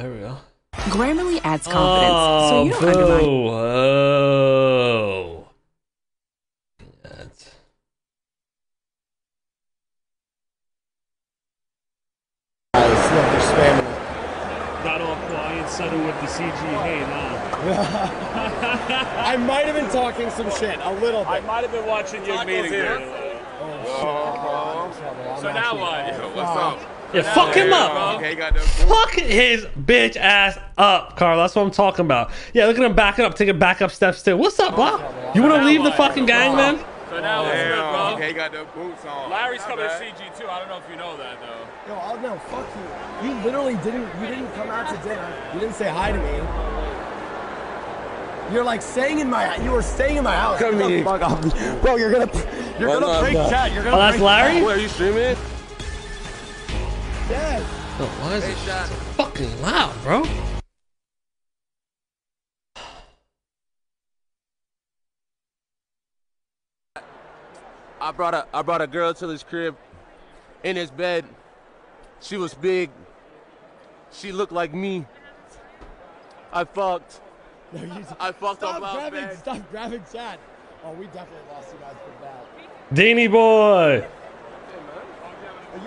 There we are. Grammarly adds confidence, so you don't undermine. Oh, that's... Not all quiet, settled with the CG. Hey, nah. I might have been talking some shit, a little bit. I might have been watching your meeting. So now what? What's up? Yeah, yeah, fuck him up. Okay, fuck his bitch ass up, Carl. That's what I'm talking about. Yeah, look at him backing up, taking backup steps too. What's up, Blau? You want to leave the fucking gang, man? So now it's good, bro. Okay, got the boots on. Larry's coming to CG too. I don't know if you know that though. Yo, no, fuck you. You literally didn't. You didn't come out to dinner. You didn't say hi to me. You're like staying in my. You were staying in my house. Come here, bro. You're gonna break Chad. You're gonna. Oh, that's Larry. Where are you streaming? Yes. Oh, why is it so fucking loud, bro? I brought a girl to his crib, in his bed. She was big. She looked like me. I fucked. No, I fucked up loud, man. Stop grabbing Chad. Oh, we definitely lost you guys for that. Danny boy.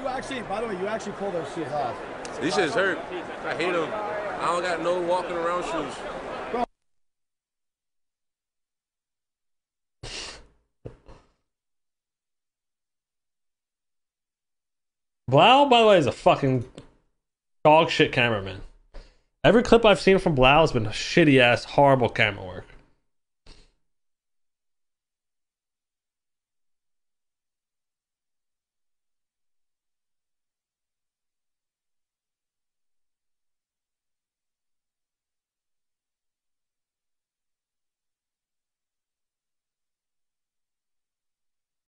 You actually, by the way, you actually pull those shoes off. These shits hurt. I hate them. I don't got no walking around shoes. Bro. Blau, by the way, is a fucking dog shit cameraman. Every clip I've seen from Blau has been shitty ass, horrible camera work.